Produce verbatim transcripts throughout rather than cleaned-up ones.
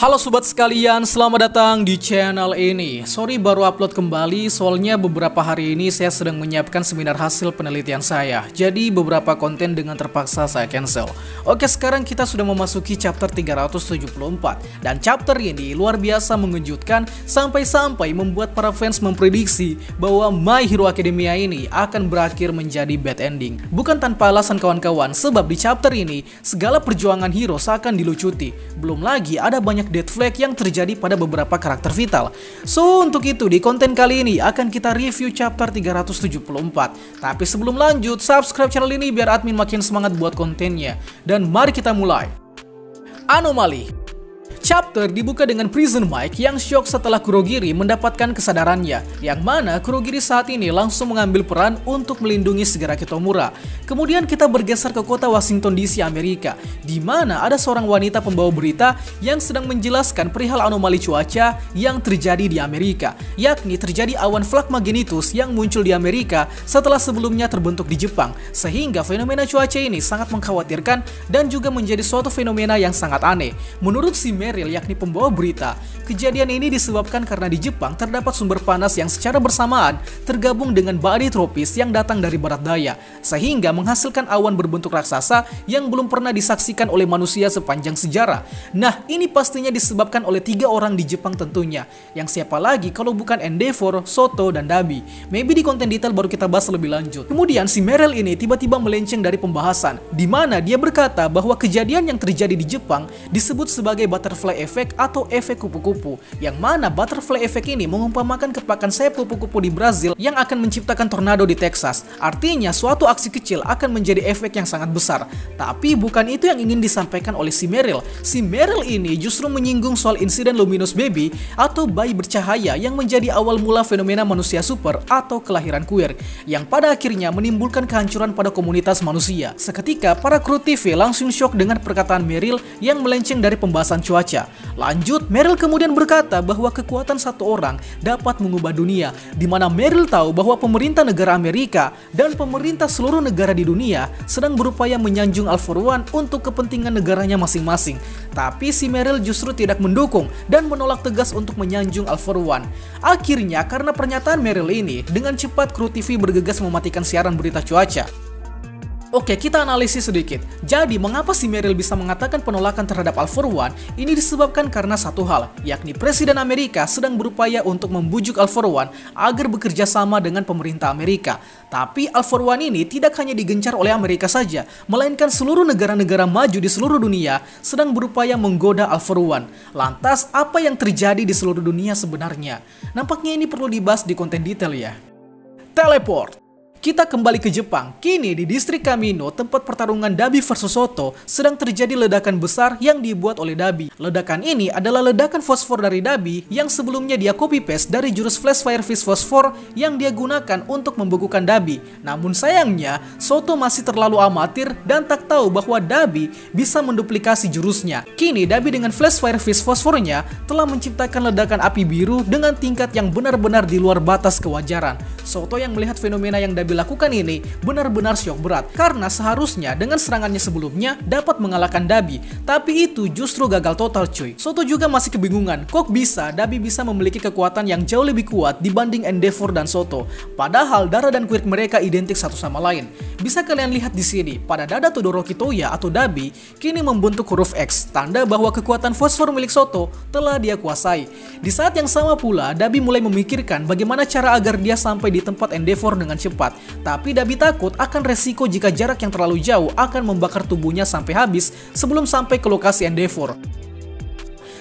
Halo sobat sekalian, selamat datang di channel ini. Sorry baru upload kembali, soalnya beberapa hari ini saya sedang menyiapkan seminar hasil penelitian saya. Jadi beberapa konten dengan terpaksa saya cancel. Oke, sekarang kita sudah memasuki chapter tiga ratus tujuh puluh empat. Dan chapter ini luar biasa mengejutkan, sampai-sampai membuat para fans memprediksi bahwa My Hero Academia ini akan berakhir menjadi bad ending. Bukan tanpa alasan kawan-kawan, sebab di chapter ini segala perjuangan hero seakan dilucuti. Belum lagi ada banyak dead flag yang terjadi pada beberapa karakter vital. So, untuk itu di konten kali ini akan kita review chapter tiga ratus tujuh puluh empat. Tapi sebelum lanjut, subscribe channel ini biar admin makin semangat buat kontennya. Dan mari kita mulai. Anomali. Chapter dibuka dengan Prismite yang syok setelah Kurogiri mendapatkan kesadarannya, yang mana Kurogiri saat ini langsung mengambil peran untuk melindungi Shigaraki Kitomura. Kemudian kita bergeser ke kota Washington D C Amerika, di mana ada seorang wanita pembawa berita yang sedang menjelaskan perihal anomali cuaca yang terjadi di Amerika, yakni terjadi awan flakmagenitus yang muncul di Amerika setelah sebelumnya terbentuk di Jepang, sehingga fenomena cuaca ini sangat mengkhawatirkan dan juga menjadi suatu fenomena yang sangat aneh. Menurut si Meryl, yakni pembawa berita, kejadian ini disebabkan karena di Jepang terdapat sumber panas yang secara bersamaan tergabung dengan badai tropis yang datang dari barat daya, sehingga menghasilkan awan berbentuk raksasa yang belum pernah disaksikan oleh manusia sepanjang sejarah. Nah, ini pastinya disebabkan oleh tiga orang di Jepang tentunya, yang siapa lagi kalau bukan Endeavor, Shoto, dan Dabi. Maybe di konten detail baru kita bahas lebih lanjut. Kemudian si Meryl ini tiba-tiba melenceng dari pembahasan, di mana dia berkata bahwa kejadian yang terjadi di Jepang disebut sebagai butterfly Butterfly Effect atau efek kupu-kupu, yang mana butterfly effect ini mengumpamakan kepakan sayap kupu-kupu di Brazil yang akan menciptakan tornado di Texas. Artinya suatu aksi kecil akan menjadi efek yang sangat besar. Tapi bukan itu yang ingin disampaikan oleh si Meryl. Si Meryl ini justru menyinggung soal insiden Luminous Baby atau bayi bercahaya yang menjadi awal mula fenomena manusia super atau kelahiran Quirk, yang pada akhirnya menimbulkan kehancuran pada komunitas manusia. Seketika para kru T V langsung shock dengan perkataan Meryl yang melenceng dari pembahasan cuaca. Lanjut, Meryl kemudian berkata bahwa kekuatan satu orang dapat mengubah dunia, di mana Meryl tahu bahwa pemerintah negara Amerika dan pemerintah seluruh negara di dunia sedang berupaya menyanjung All For One untuk kepentingan negaranya masing-masing. Tapi si Meryl justru tidak mendukung dan menolak tegas untuk menyanjung All For One. Akhirnya, karena pernyataan Meryl ini, dengan cepat kru T V bergegas mematikan siaran berita cuaca. Oke, kita analisis sedikit. Jadi, mengapa si Meryl bisa mengatakan penolakan terhadap All For One? Ini disebabkan karena satu hal, yakni Presiden Amerika sedang berupaya untuk membujuk All For One agar bekerja sama dengan pemerintah Amerika. Tapi All For One ini tidak hanya digencar oleh Amerika saja, melainkan seluruh negara-negara maju di seluruh dunia sedang berupaya menggoda All For One. Lantas, apa yang terjadi di seluruh dunia sebenarnya? Nampaknya ini perlu dibahas di konten detail ya. Teleport. Kita kembali ke Jepang. Kini di distrik Kamino, tempat pertarungan Dabi versus Shoto, sedang terjadi ledakan besar yang dibuat oleh Dabi. Ledakan ini adalah ledakan fosfor dari Dabi yang sebelumnya dia copy paste dari jurus Flash Fire Fish Fosfor yang dia gunakan untuk membekukan Dabi. Namun sayangnya, Shoto masih terlalu amatir dan tak tahu bahwa Dabi bisa menduplikasi jurusnya. Kini Dabi dengan Flash Fire Fish Fosfornya telah menciptakan ledakan api biru dengan tingkat yang benar-benar di luar batas kewajaran. Shoto yang melihat fenomena yang Dabi lakukan ini benar-benar syok berat, karena seharusnya dengan serangannya sebelumnya dapat mengalahkan Dabi, tapi itu justru gagal total cuy. Shoto juga masih kebingungan, kok bisa Dabi bisa memiliki kekuatan yang jauh lebih kuat dibanding Endeavor dan Shoto, padahal darah dan Quirk mereka identik satu sama lain. Bisa kalian lihat di sini, pada dada Todoroki Toya atau Dabi kini membentuk huruf X, tanda bahwa kekuatan fosfor milik Shoto telah dia kuasai. Di saat yang sama pula, Dabi mulai memikirkan bagaimana cara agar dia sampai di tempat Endeavor dengan cepat. Tapi Dabi takut akan resiko jika jarak yang terlalu jauh akan membakar tubuhnya sampai habis sebelum sampai ke lokasi Endeavor.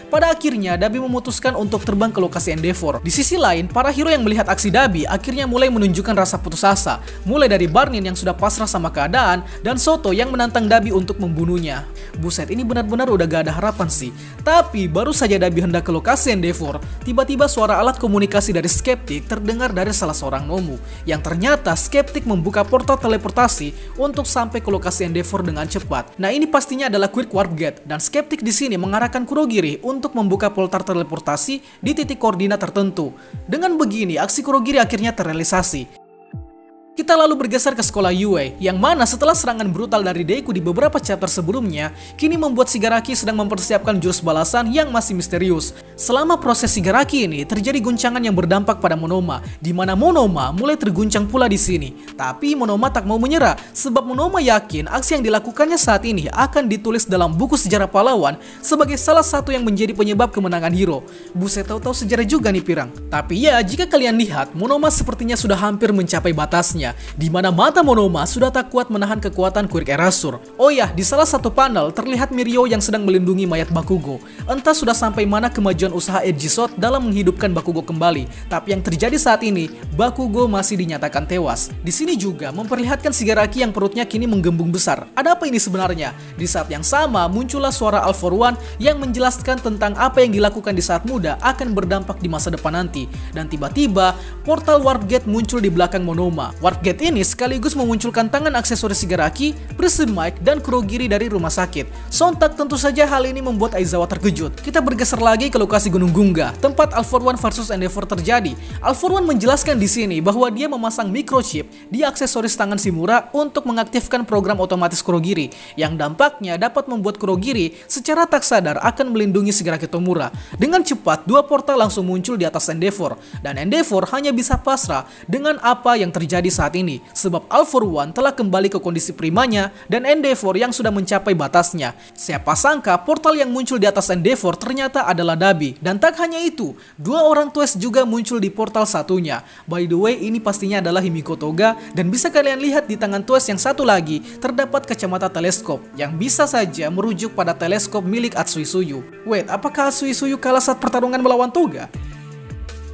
Pada akhirnya, Dabi memutuskan untuk terbang ke lokasi Endeavor. Di sisi lain, para hero yang melihat aksi Dabi akhirnya mulai menunjukkan rasa putus asa. Mulai dari Barnin yang sudah pasrah sama keadaan, dan Shoto yang menantang Dabi untuk membunuhnya. Buset, ini benar-benar udah gak ada harapan sih. Tapi, baru saja Dabi hendak ke lokasi Endeavor, tiba-tiba suara alat komunikasi dari Skeptic terdengar dari salah seorang Nomu, yang ternyata Skeptic membuka portal teleportasi untuk sampai ke lokasi Endeavor dengan cepat. Nah, ini pastinya adalah Quick Warp Gate, dan Skeptic di sini mengarahkan Kurogiri untuk untuk membuka portal teleportasi di titik koordinat tertentu. Dengan begini, aksi Kurogiri akhirnya terrealisasi. Kita lalu bergeser ke sekolah U A, yang mana setelah serangan brutal dari Deku di beberapa chapter sebelumnya, kini membuat Shigaraki sedang mempersiapkan jurus balasan yang masih misterius. Selama proses Shigaraki ini, terjadi guncangan yang berdampak pada Monoma, di mana Monoma mulai terguncang pula di sini. Tapi Monoma tak mau menyerah, sebab Monoma yakin aksi yang dilakukannya saat ini akan ditulis dalam buku sejarah pahlawan sebagai salah satu yang menjadi penyebab kemenangan Hiro. Buset, tahu-tahu sejarah juga nih pirang. Tapi ya, jika kalian lihat, Monoma sepertinya sudah hampir mencapai batasnya, di mana mata Monoma sudah tak kuat menahan kekuatan Quirk Erasure. Oh ya, di salah satu panel terlihat Mirio yang sedang melindungi mayat Bakugo. Entah sudah sampai mana kemajuan usaha Edgeshot dalam menghidupkan Bakugo kembali, tapi yang terjadi saat ini, Bakugo masih dinyatakan tewas. Di sini juga memperlihatkan Shigaraki yang perutnya kini menggembung besar. Ada apa ini sebenarnya? Di saat yang sama muncullah suara All For One yang menjelaskan tentang apa yang dilakukan di saat muda akan berdampak di masa depan nanti. Dan tiba-tiba portal Warp Gate muncul di belakang Monoma. Warp Gate ini sekaligus memunculkan tangan aksesoris Shigaraki, Prismite, dan Kurogiri dari rumah sakit. Sontak tentu saja hal ini membuat Aizawa terkejut. Kita bergeser lagi ke lokasi Gunung Gunga, tempat All For One versus Endeavor terjadi. All For One menjelaskan di sini bahwa dia memasang microchip di aksesoris tangan Shimura untuk mengaktifkan program otomatis Kurogiri, yang dampaknya dapat membuat Kurogiri secara tak sadar akan melindungi Shigaraki Tomura. Dengan cepat, dua portal langsung muncul di atas Endeavor, dan Endeavor hanya bisa pasrah dengan apa yang terjadi saat ini, sebab All For One telah kembali ke kondisi primanya dan Endeavor yang sudah mencapai batasnya. Siapa sangka portal yang muncul di atas Endeavor ternyata adalah Dabi. Dan tak hanya itu, dua orang Twice juga muncul di portal satunya. By the way, ini pastinya adalah Himiko Toga, dan bisa kalian lihat di tangan Twice yang satu lagi terdapat kacamata teleskop yang bisa saja merujuk pada teleskop milik Atsuizuyu. Wait, apakah Atsuizuyu kalah saat pertarungan melawan Toga?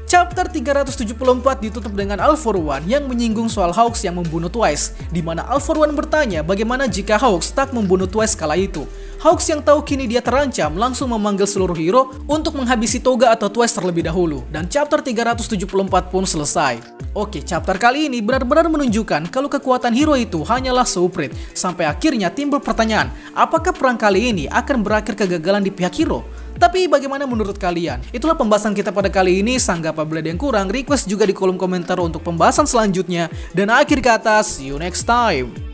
Chapter tiga ratus tujuh puluh empat ditutup dengan All For One yang menyinggung soal Hawks yang membunuh Twice, di mana All For One bertanya bagaimana jika Hawks tak membunuh Twice kala itu. Hawks yang tahu kini dia terancam langsung memanggil seluruh hero untuk menghabisi Toga atau Twice terlebih dahulu, dan chapter tiga ratus tujuh puluh empat pun selesai. Oke, chapter kali ini benar-benar menunjukkan kalau kekuatan hero itu hanyalah seuprit. Sampai akhirnya timbul pertanyaan, apakah perang kali ini akan berakhir kegagalan di pihak hero? Tapi bagaimana menurut kalian? Itulah pembahasan kita pada kali ini. Sangga apabila ada yang kurang, request juga di kolom komentar untuk pembahasan selanjutnya. Dan akhir kata, see you next time.